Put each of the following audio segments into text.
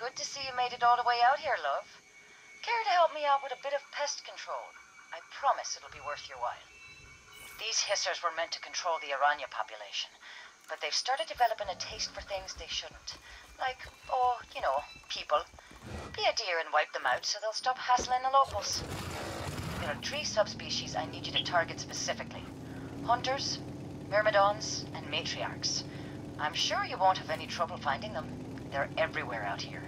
Good to see you made it all the way out here, love. Care to help me out with a bit of pest control? I promise it'll be worth your while. These hissers were meant to control the Orania population, but they've started developing a taste for things they shouldn't. Like, oh, you know, people. Be a deer and wipe them out so they'll stop hassling the locals. There are 3 subspecies I need you to target specifically. Hunters, Myrmidons, and Matriarchs. I'm sure you won't have any trouble finding them. They're everywhere out here.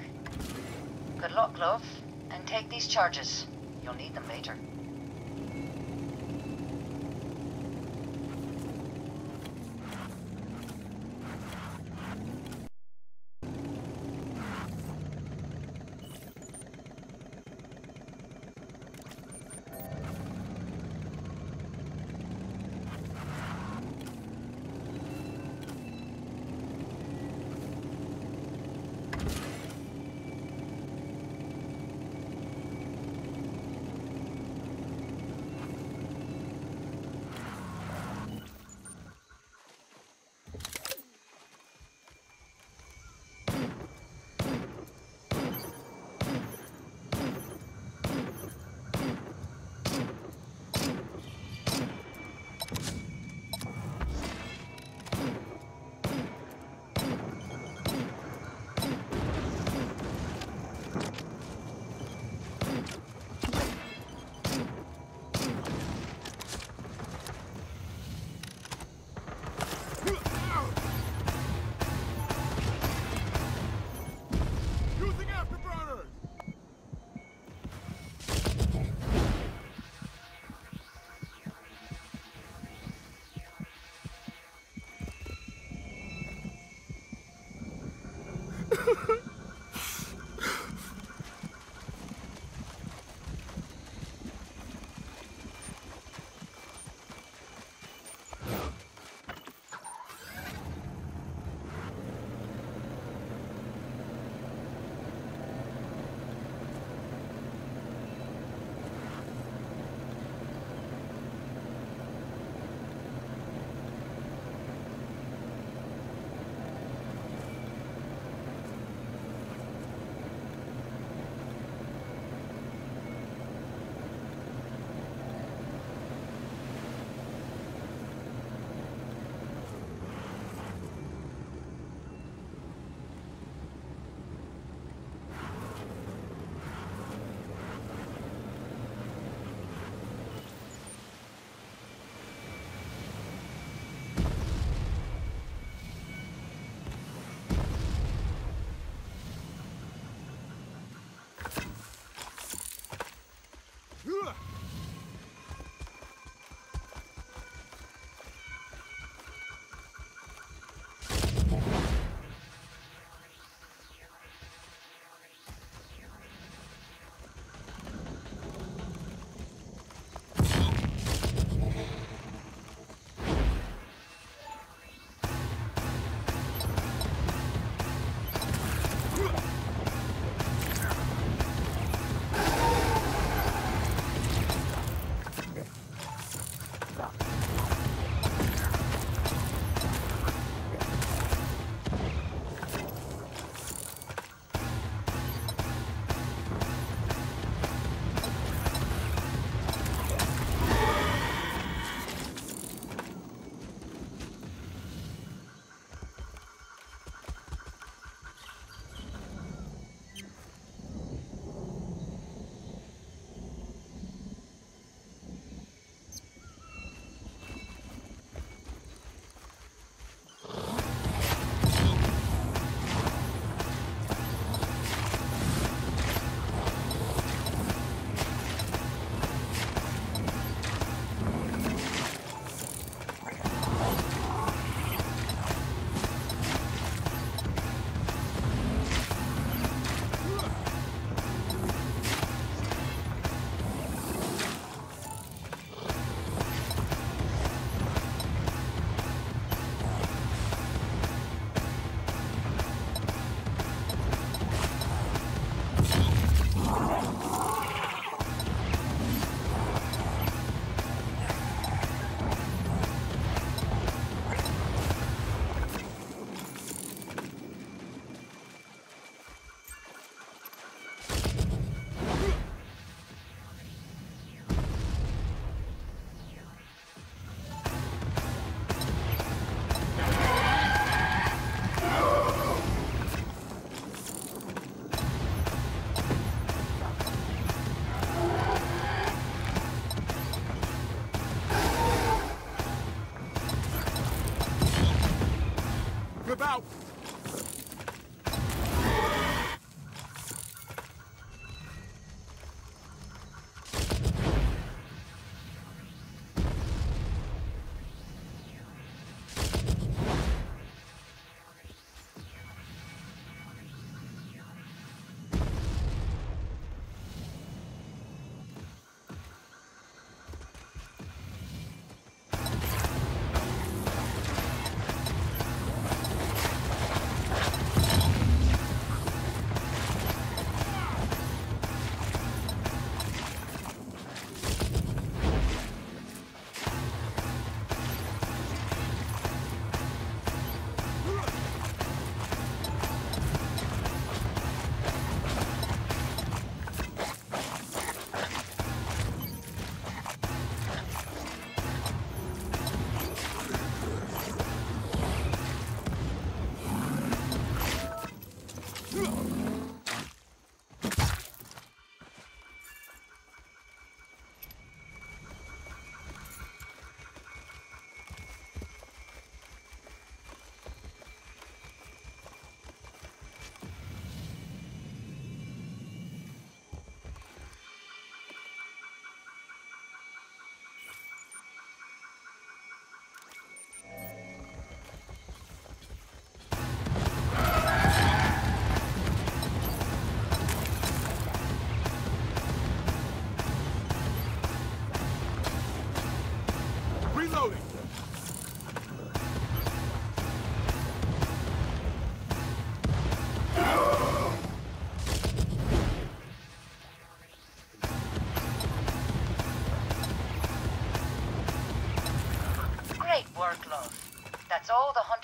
Good luck, love, and take these charges. You'll need them later.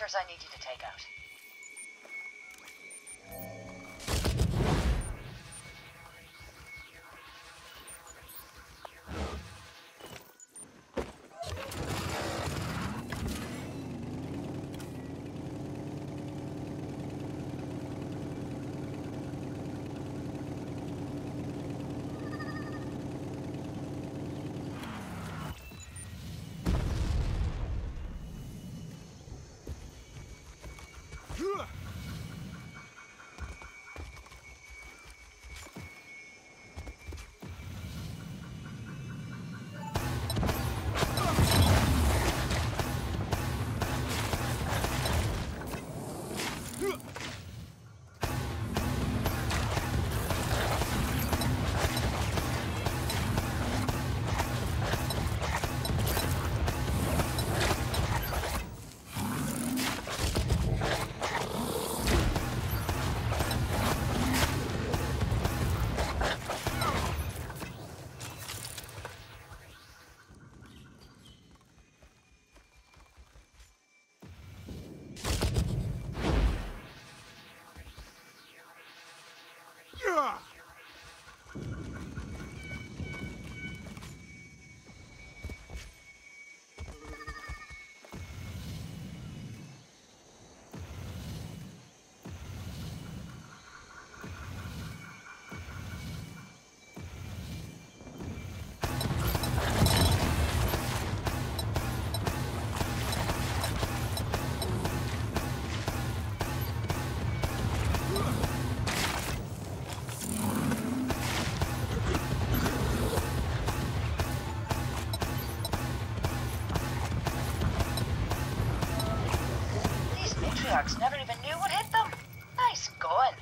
creatures I need you to take out. Matriarchs never even knew what hit them. Nice going.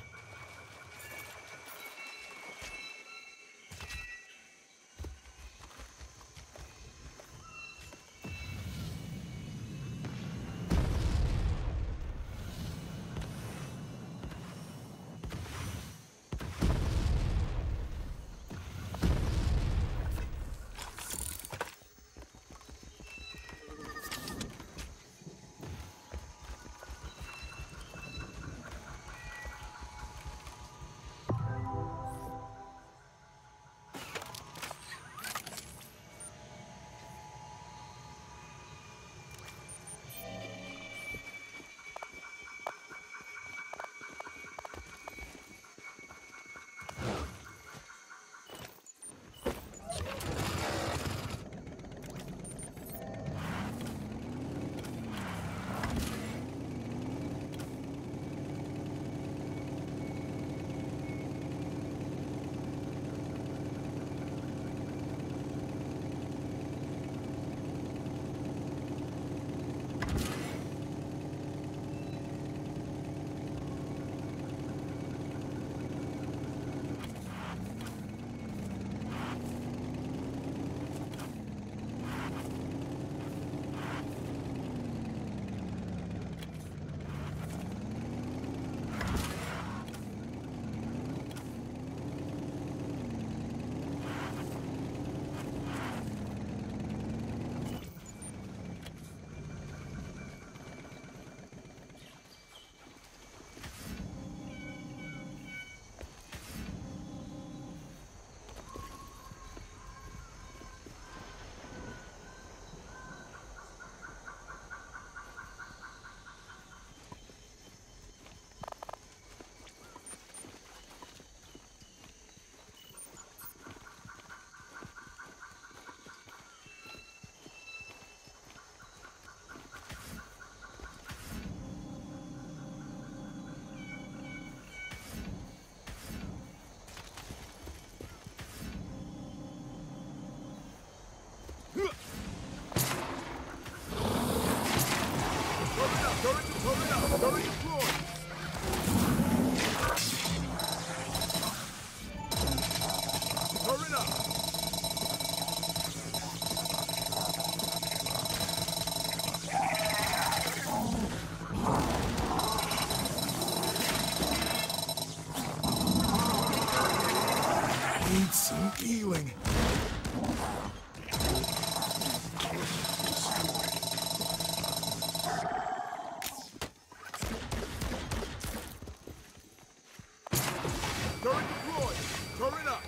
Turret deployed. Turret up.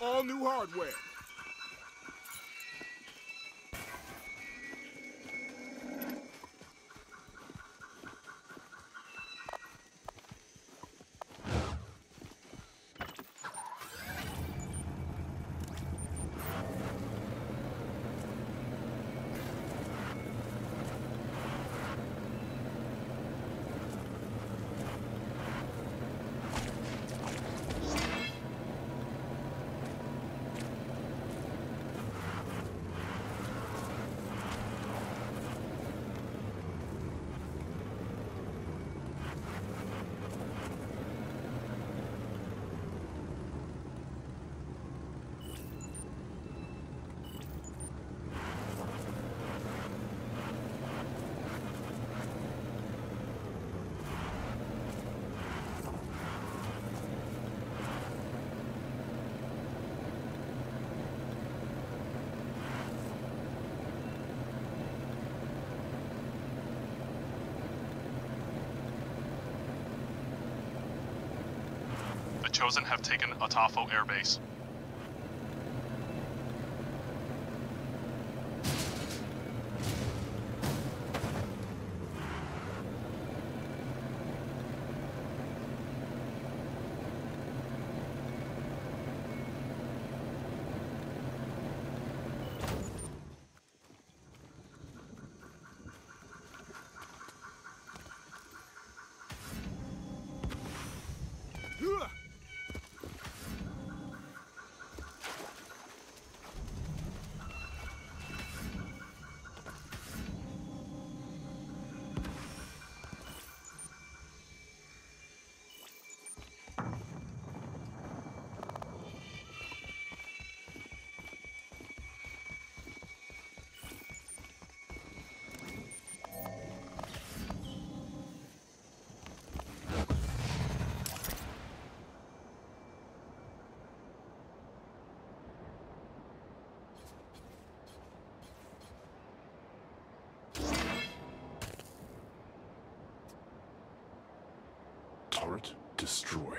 All new hardware. Chosen have taken Atafou Air Base. Destroyed.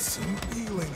Some healing.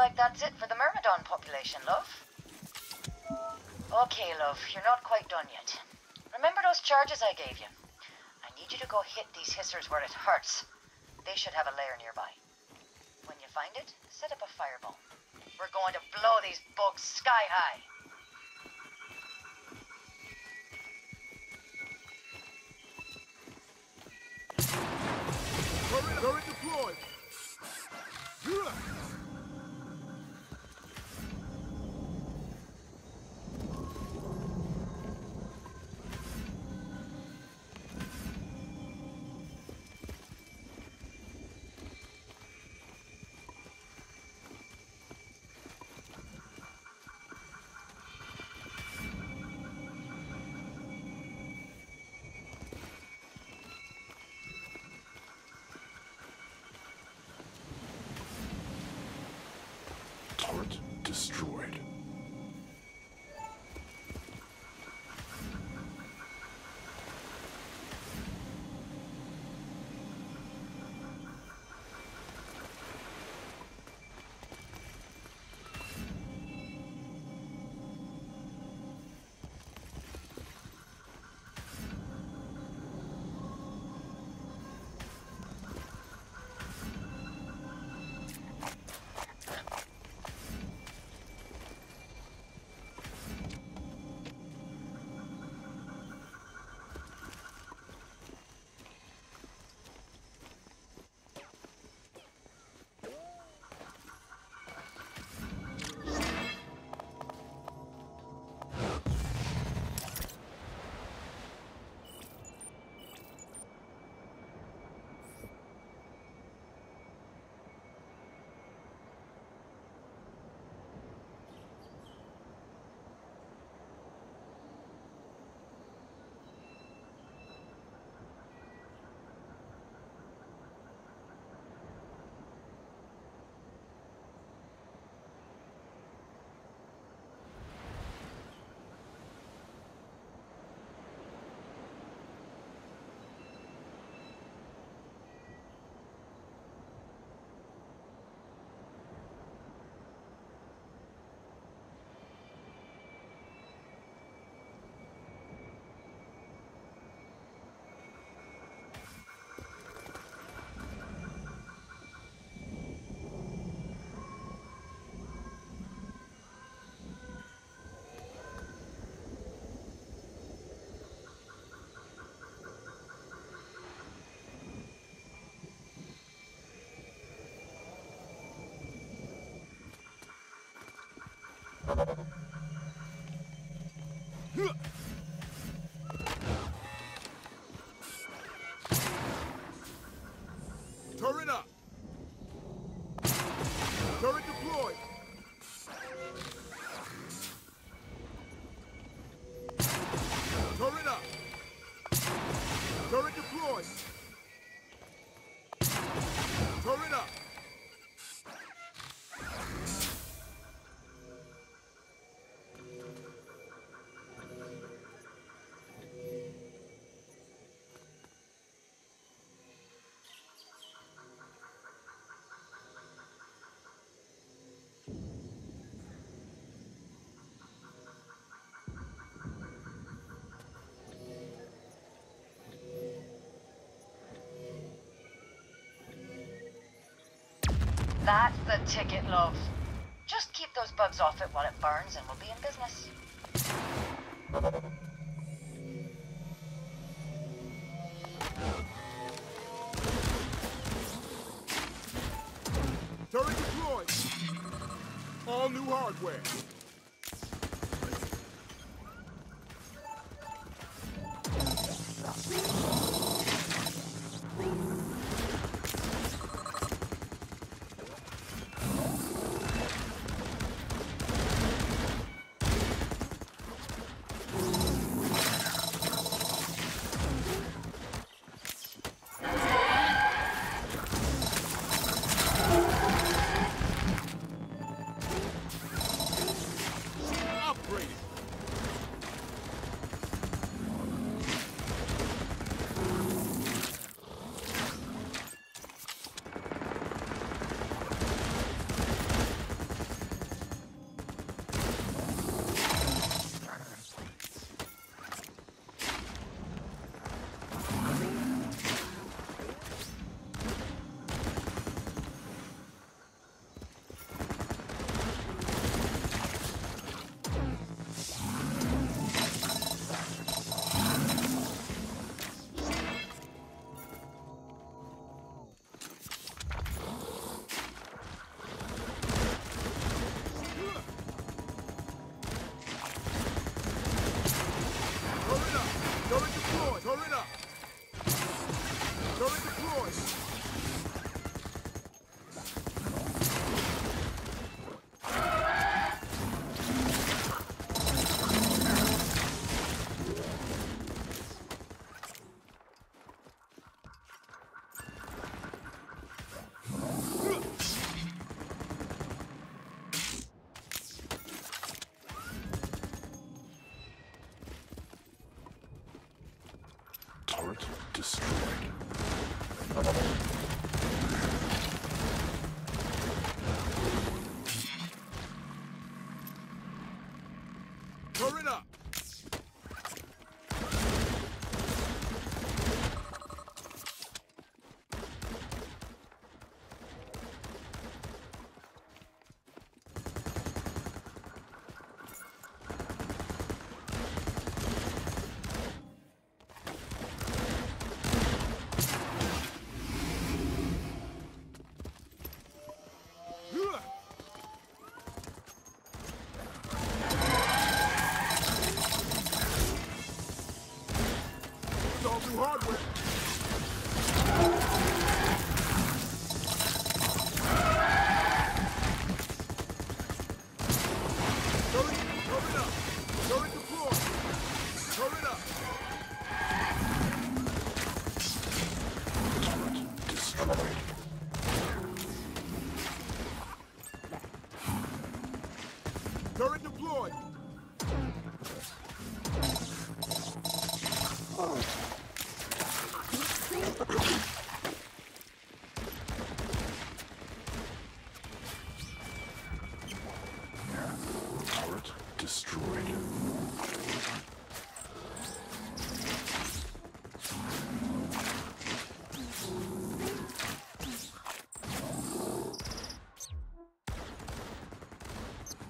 Like that's it for the Myrmidon population, love. Okay, love, you're not quite done yet. Remember those charges I gave you? I need you to go hit these hissers where it hurts. They should have a lair nearby. When you find it, set up a fireball. We're going to blow these bugs sky high. Hurry, deploy! Destroyed. Turret up! Turret deployed! Turret up! Turret deployed! Turret up! That's the ticket, love. Just keep those bugs off it while it burns and we'll be in business. Turret deployed. All new hardware.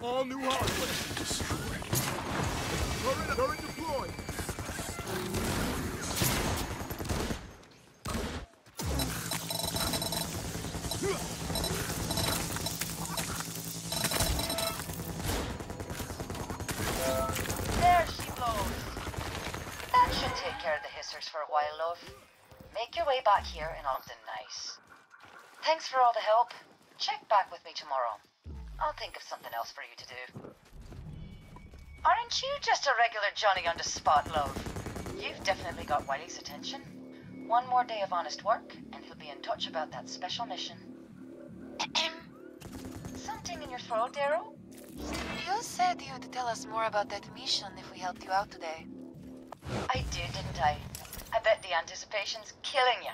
All new hardware. Destroyed. Turret deployed. There she blows. That should take care of the hissers for a while, love. Make your way back here and I'll do nice. Thanks for all the help. Check back with me tomorrow. I'll think of something else for you to do. Aren't you just a regular Johnny on the spot, love? You've definitely got Wiley's attention. One more day of honest work, and he'll be in touch about that special mission. Something in your throat, Daryl? You said you'd tell us more about that mission if we helped you out today. I did, didn't I? I bet the anticipation's killing you.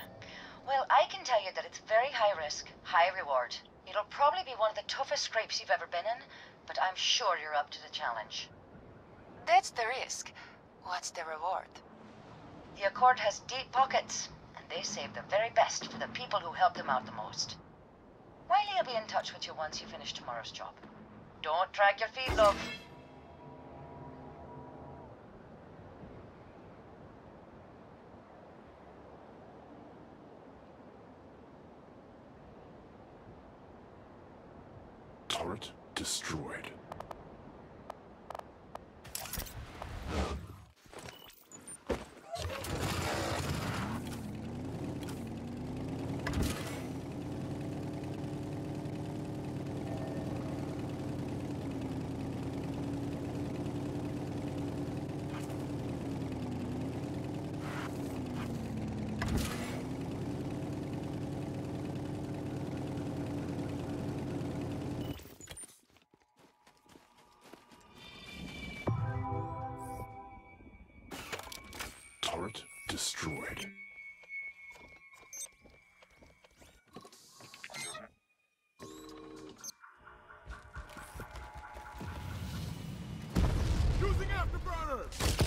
Well, I can tell you that it's very high risk, high reward. It'll probably be one of the toughest scrapes you've ever been in, but I'm sure you're up to the challenge. That's the risk. What's the reward? The Accord has deep pockets, and they save the very best for the people who help them out the most. Miley will be in touch with you once you finish tomorrow's job. Don't drag your feet, love. Turret destroyed. Destroyed. Using afterburner!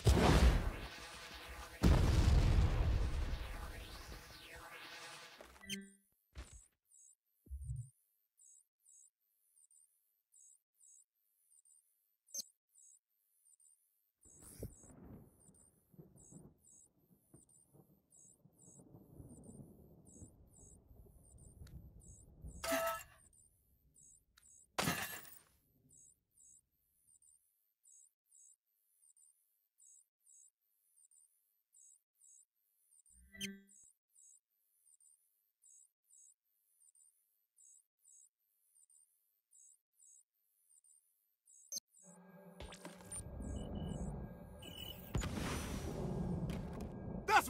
That's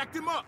jacked him up.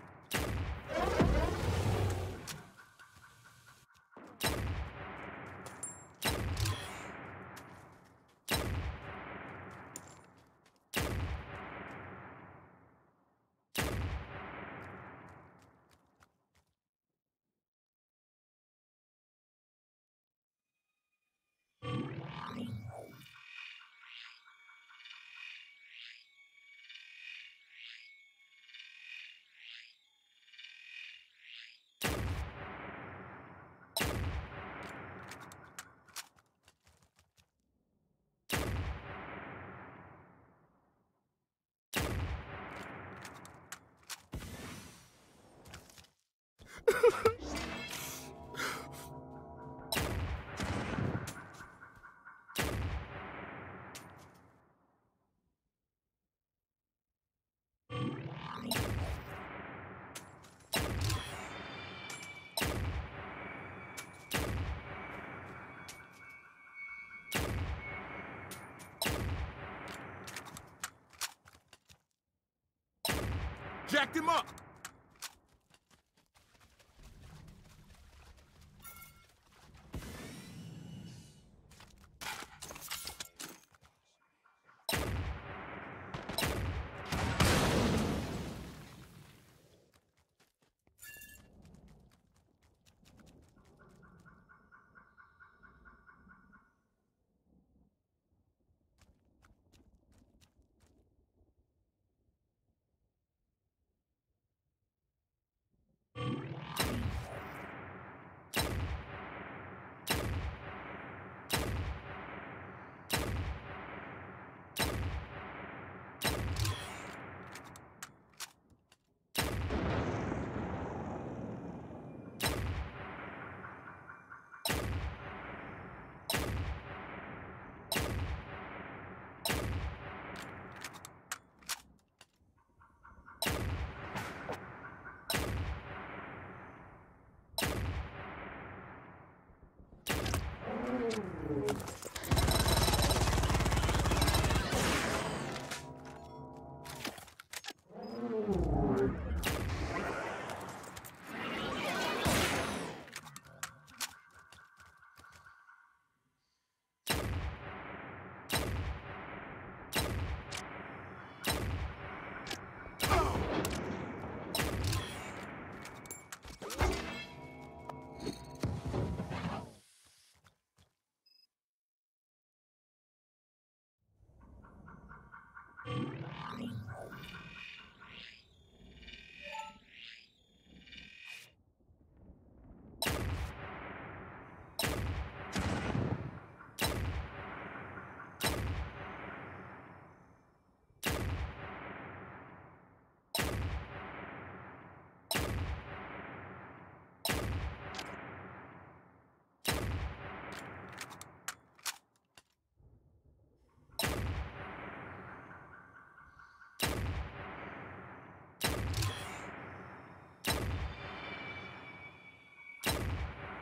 Jacked him up.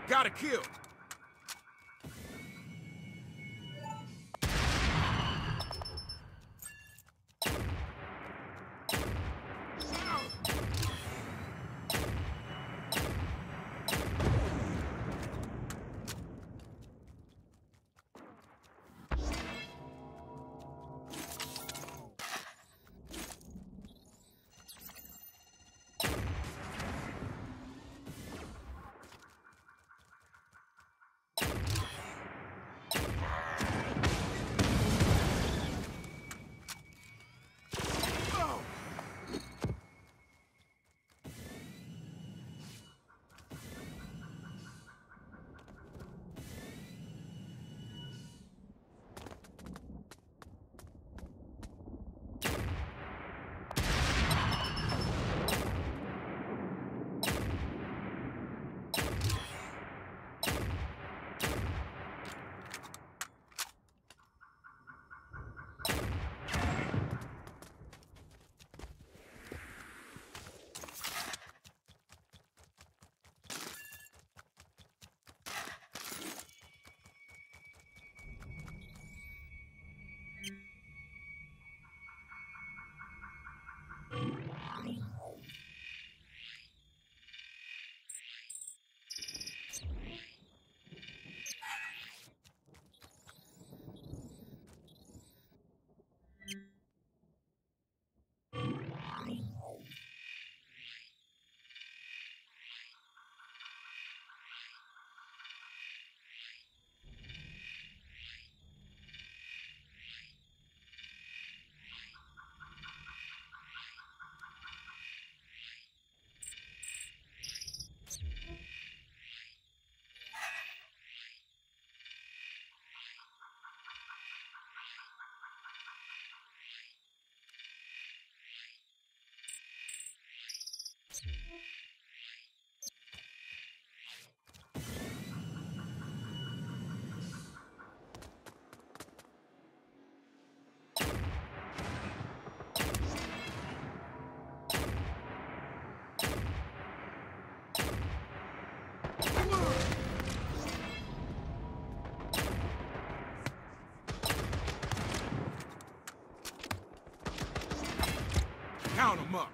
Gotta kill. Count them up.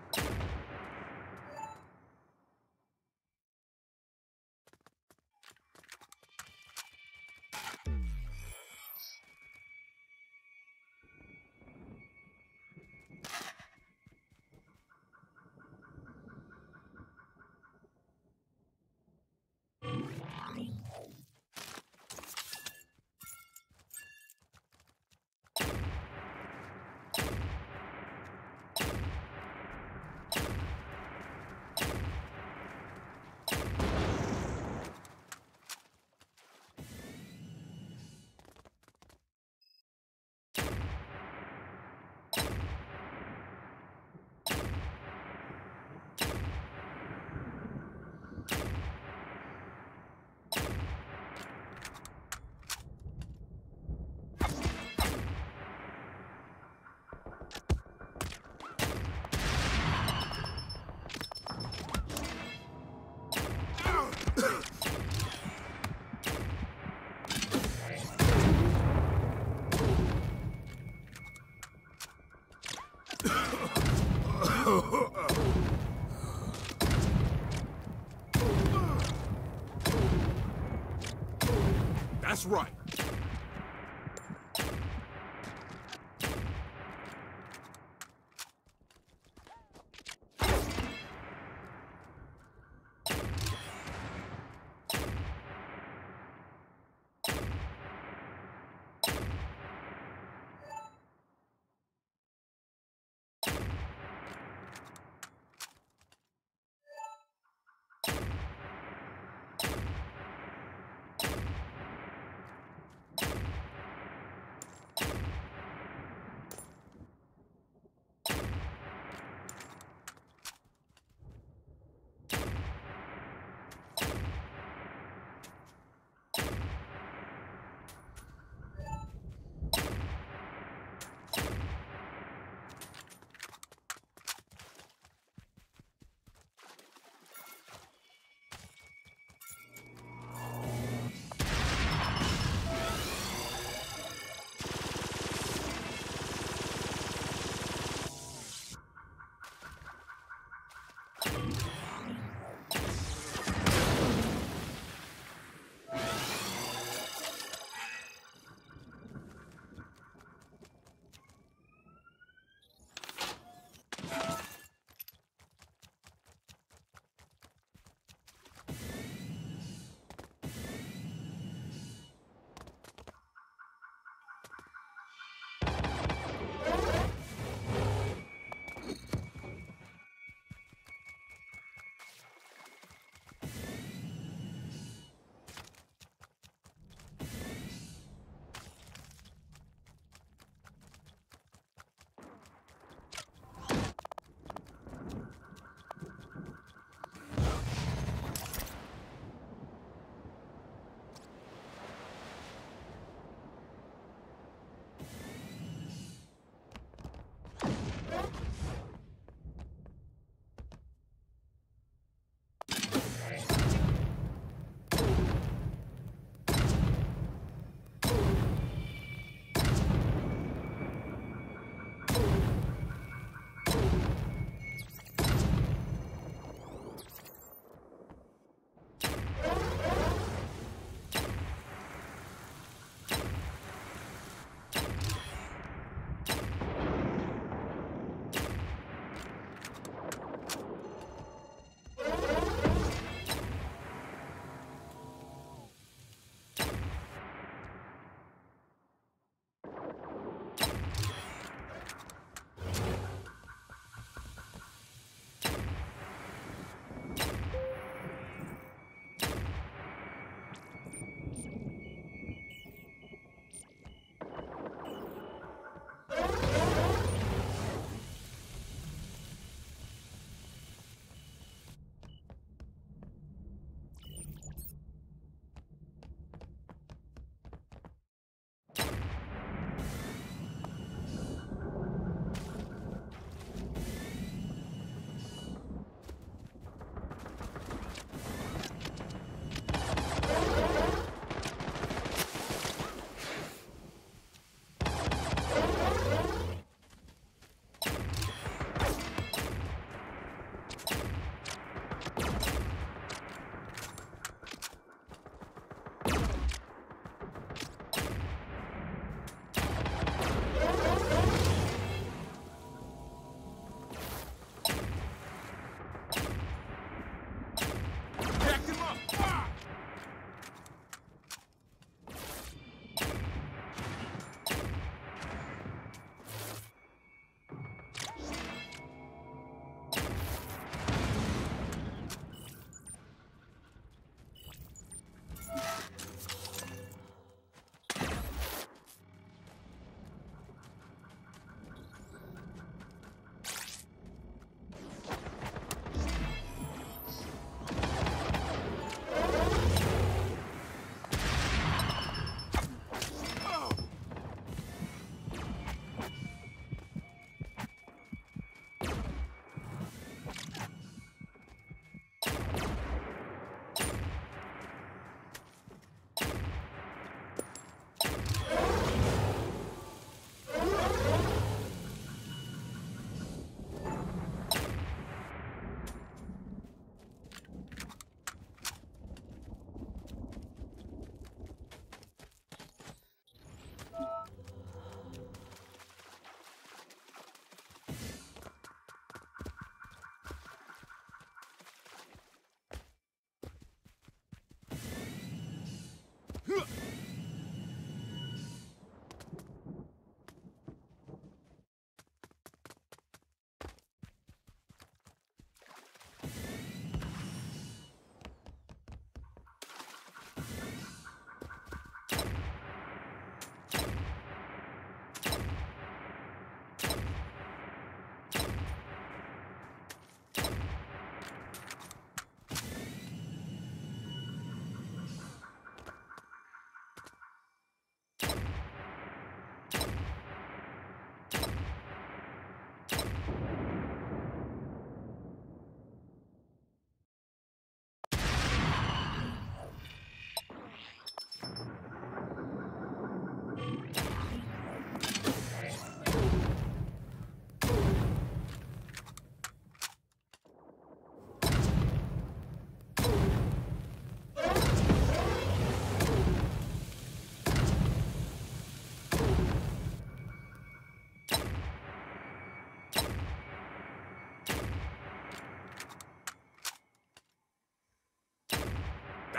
That's right.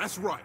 That's right.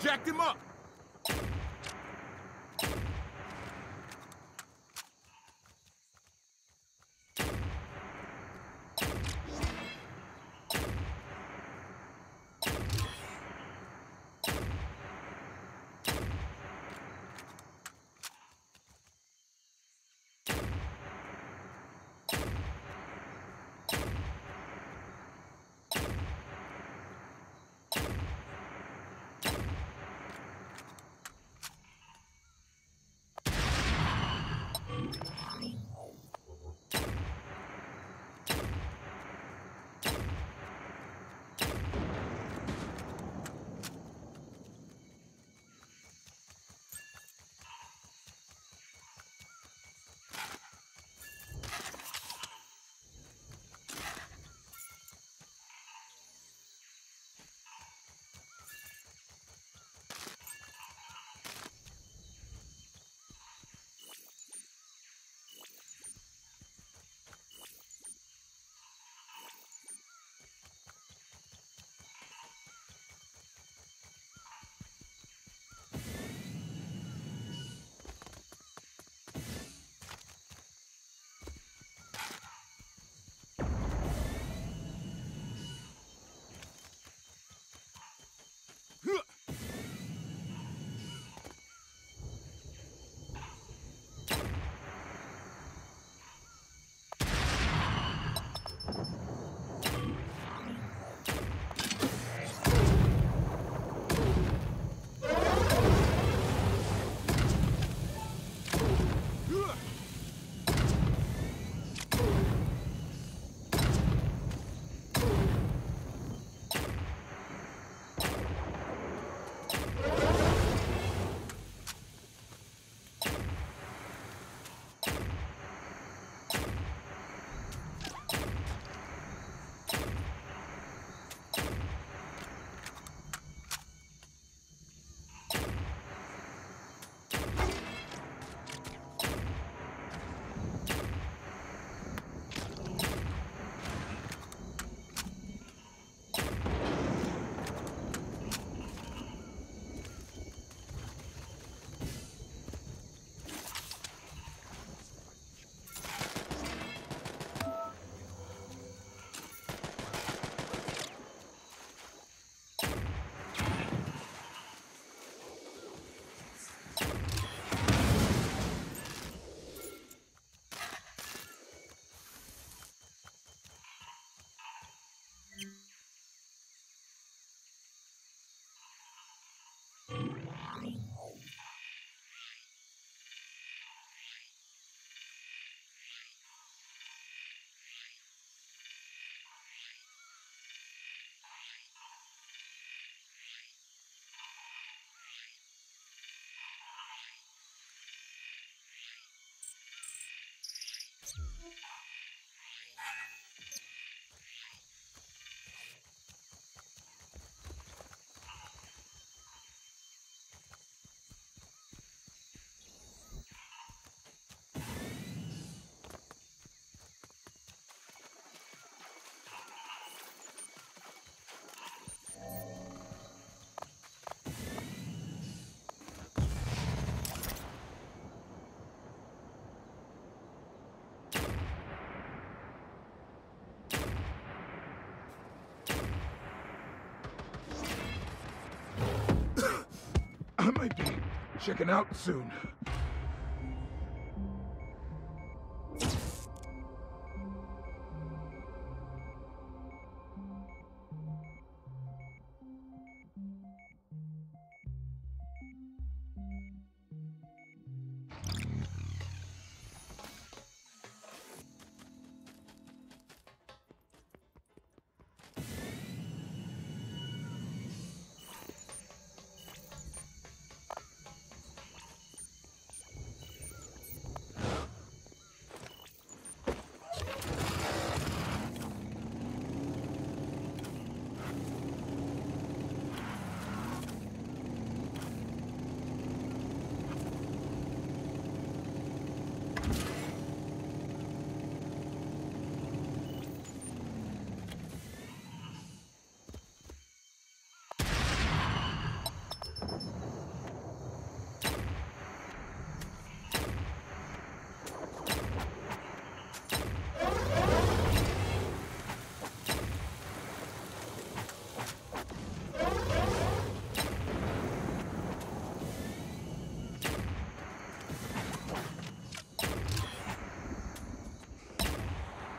Jacked him up! checking out soon.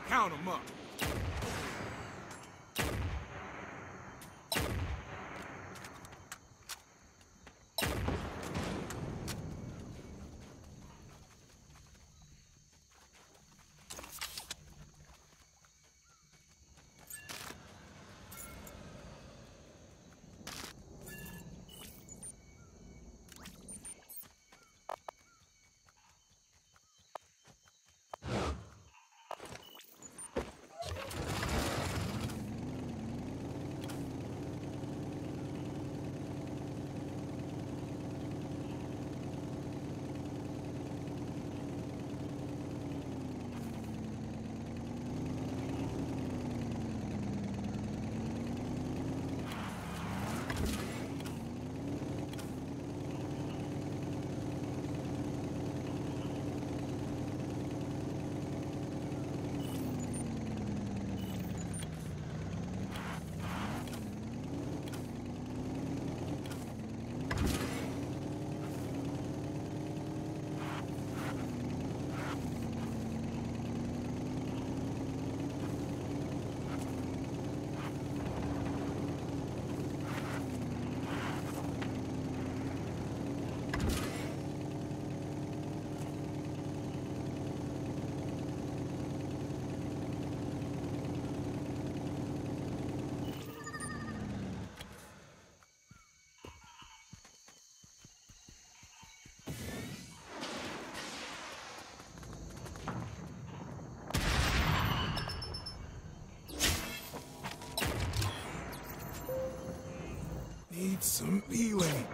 Count 'em up. Some healing.